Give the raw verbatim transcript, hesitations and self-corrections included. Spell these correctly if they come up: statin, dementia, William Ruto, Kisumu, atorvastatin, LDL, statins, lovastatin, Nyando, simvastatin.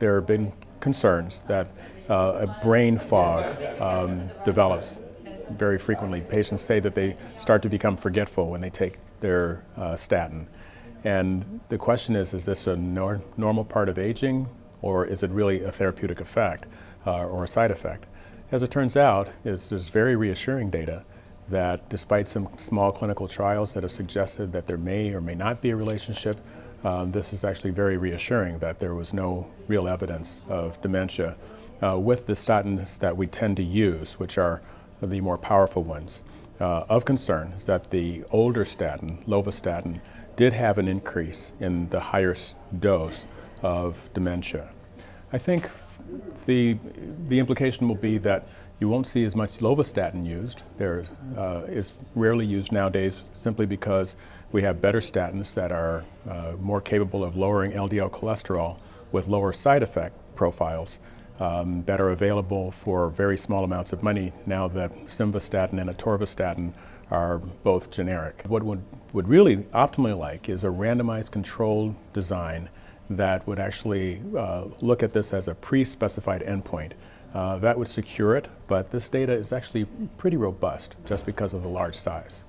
there have been concerns that uh, a brain fog um, develops very frequently. Patients say that they start to become forgetful when they take their uh, statin. And the question is, is this a nor normal part of aging, or is it really a therapeutic effect uh, or a side effect? As it turns out, it's, there's very reassuring data that despite some small clinical trials that have suggested that there may or may not be a relationship, um, this is actually very reassuring that there was no real evidence of dementia uh, with the statins that we tend to use, which are the more powerful ones. Uh, of concern is that the older statin, lovastatin, did have an increase in the higher dose of dementia. I think the, the implication will be that you won't see as much lovastatin used. There is, uh, it's rarely used nowadays simply because we have better statins that are uh, more capable of lowering L D L cholesterol with lower side effect profiles um, that are available for very small amounts of money now that simvastatin and atorvastatin are both generic. What would, would really optimally like is a randomized controlled design that would actually uh, look at this as a pre-specified endpoint. Uh, that would secure it, but this data is actually pretty robust just because of the large size.